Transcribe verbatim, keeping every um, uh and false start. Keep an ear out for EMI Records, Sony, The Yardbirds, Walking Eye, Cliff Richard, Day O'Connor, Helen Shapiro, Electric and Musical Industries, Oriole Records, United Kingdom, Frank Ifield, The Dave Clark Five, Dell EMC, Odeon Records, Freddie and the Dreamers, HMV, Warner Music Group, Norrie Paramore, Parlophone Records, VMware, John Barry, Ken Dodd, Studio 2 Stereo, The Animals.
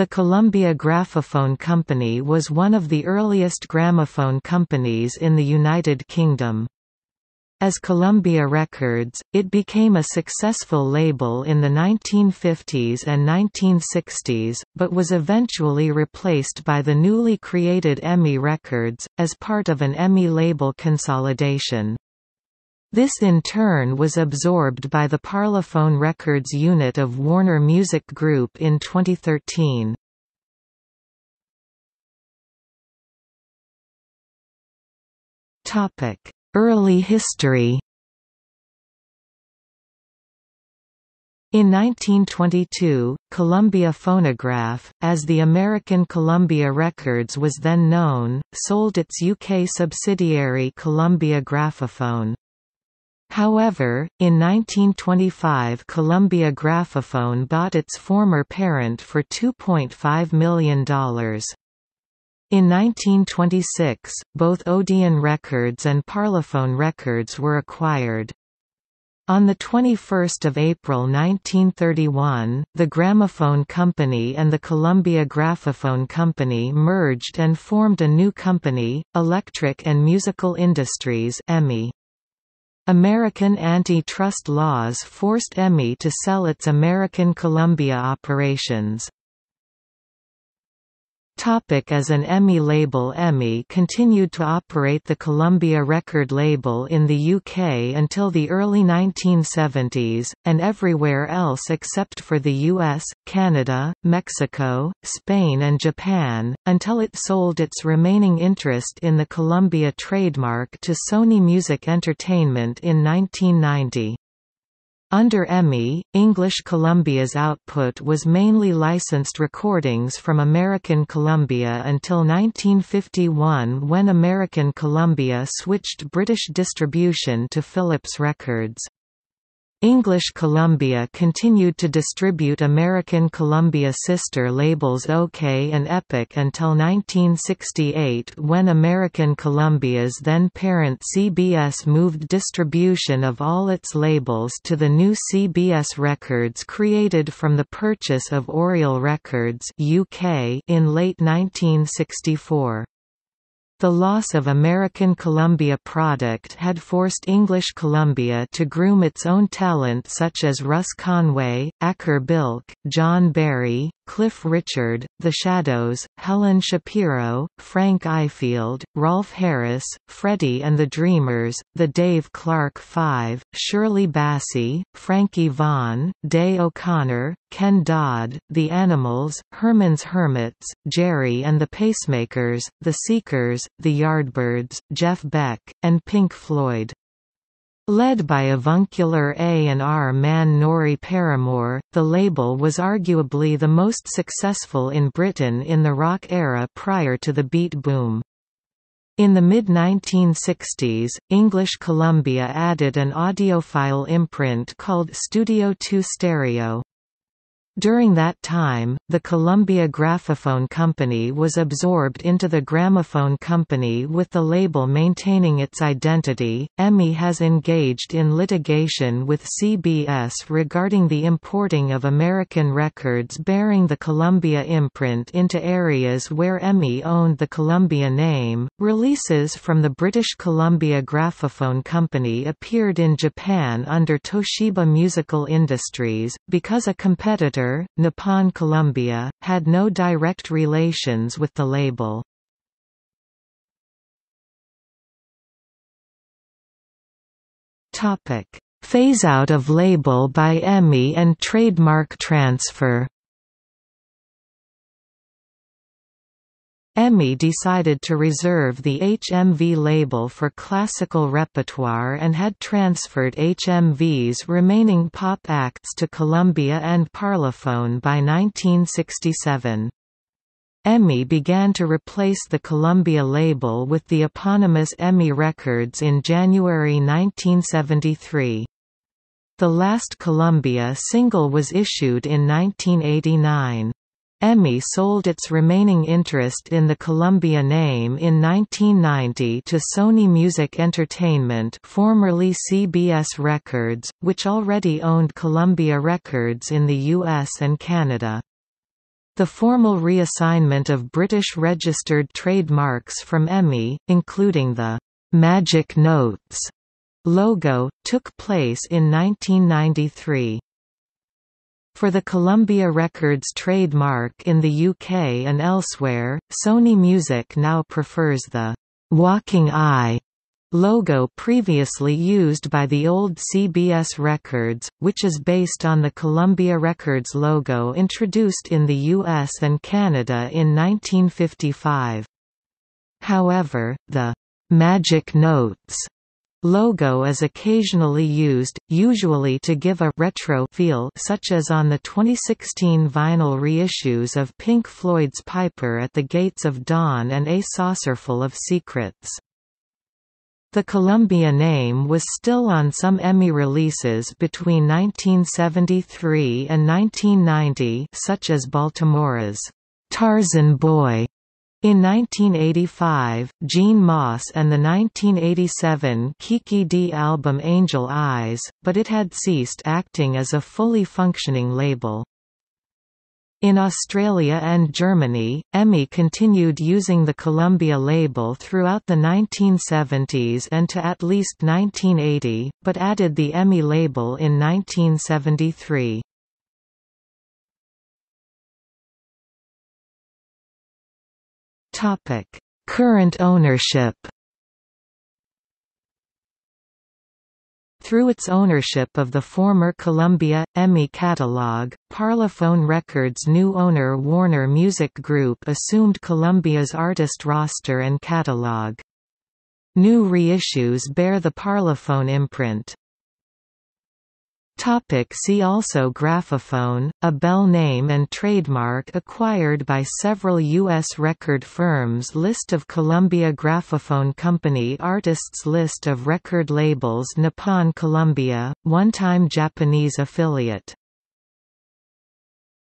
The Columbia Graphophone Company was one of the earliest gramophone companies in the United Kingdom. As Columbia Records, it became a successful label in the nineteen fifties and nineteen sixties, but was eventually replaced by the newly created E M I Records, as part of an E M I label consolidation. This in turn was absorbed by the Parlophone Records unit of Warner Music Group in twenty thirteen. Early history. In nineteen twenty-two, Columbia Phonograph, as the American Columbia Records was then known, sold its U K subsidiary Columbia Graphophone. However, in nineteen twenty-five Columbia Graphophone bought its former parent for two point five million dollars. In nineteen twenty-six, both Odeon Records and Parlophone Records were acquired. On the twenty-first of April nineteen thirty-one, the Gramophone Company and the Columbia Graphophone Company merged and formed a new company, Electric and Musical Industries (E M I). American antitrust laws forced E M I to sell its American Columbia operations. As an E M I label, E M I continued to operate the Columbia record label in the U K until the early nineteen seventies, and everywhere else except for the U S, Canada, Mexico, Spain and Japan, until it sold its remaining interest in the Columbia trademark to Sony Music Entertainment in nineteen ninety. Under E M I, English Columbia's output was mainly licensed recordings from American Columbia until nineteen fifty-one, when American Columbia switched British distribution to Philips Records. English Columbia continued to distribute American Columbia sister labels OK and Epic until nineteen sixty-eight, when American Columbia's then-parent C B S moved distribution of all its labels to the new C B S Records created from the purchase of Oriole Records U K in late nineteen sixty-four. The loss of American Columbia product had forced English Columbia to groom its own talent such as Russ Conway, Acker Bilk, John Barry, Cliff Richard, The Shadows, Helen Shapiro, Frank Ifield, Rolf Harris, Freddie and the Dreamers, The Dave Clark Five, Shirley Bassey, Frankie Vaughan, Day O'Connor, Ken Dodd, The Animals, Herman's Hermits, Jerry and the Pacemakers, The Seekers, The Yardbirds, Jeff Beck, and Pink Floyd. Led by avuncular A and R man Norrie Paramore, the label was arguably the most successful in Britain in the rock era prior to the beat boom. In the mid nineteen sixties, English Columbia added an audiophile imprint called Studio two Stereo. During that time, the Columbia Graphophone Company was absorbed into the Gramophone Company with the label maintaining its identity. E M I has engaged in litigation with C B S regarding the importing of American records bearing the Columbia imprint into areas where E M I owned the Columbia name. Releases from the British Columbia Graphophone Company appeared in Japan under Toshiba Musical Industries, because a competitor, Nippon Columbia, had no direct relations with the label. Topic: Phase-out of label by E M I and trademark transfer. E M I decided to reserve the H M V label for classical repertoire and had transferred H M V's remaining pop acts to Columbia and Parlophone by nineteen sixty-seven. E M I began to replace the Columbia label with the eponymous E M I Records in January nineteen seventy-three. The last Columbia single was issued in nineteen eighty-nine. E M I sold its remaining interest in the Columbia name in nineteen ninety to Sony Music Entertainment, formerly C B S Records, which already owned Columbia Records in the U S and Canada. The formal reassignment of British registered trademarks from E M I, including the Magic Notes logo, took place in nineteen ninety-three. For the Columbia Records trademark in the U K and elsewhere, Sony Music now prefers the Walking Eye logo previously used by the old C B S Records, which is based on the Columbia Records logo introduced in the U S and Canada in nineteen fifty-five. However, the Magic Notes logo is occasionally used, usually to give a retro feel, such as on the twenty sixteen vinyl reissues of Pink Floyd's Piper at the Gates of Dawn and A Saucerful of Secrets. The Columbia name was still on some E M I releases between nineteen seventy-three and nineteen ninety, such as Baltimore's Tarzan Boy in nineteen eighty-five, Gene Moss and the nineteen eighty-seven Kiki D album Angel Eyes, but it had ceased acting as a fully functioning label. In Australia and Germany, E M I continued using the Columbia label throughout the nineteen seventies and to at least nineteen eighty, but added the E M I label in nineteen seventy-three. Current ownership. Through its ownership of the former Columbia, E M I catalog, Parlophone Records' new owner Warner Music Group assumed Columbia's artist roster and catalog. New reissues bear the Parlophone imprint. See also Graphophone, a bell name and trademark acquired by several U S record firms. List of Columbia Graphophone Company artists. List of record labels. Nippon Columbia, one-time Japanese affiliate.